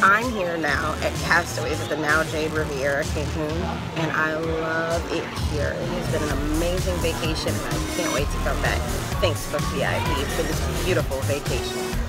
I'm here now at Castaways at the Now Jade Riviera Cancun, and I love it here. It has been an amazing vacation, and I can't wait to come back. Thanks, BookVIP, for this beautiful vacation.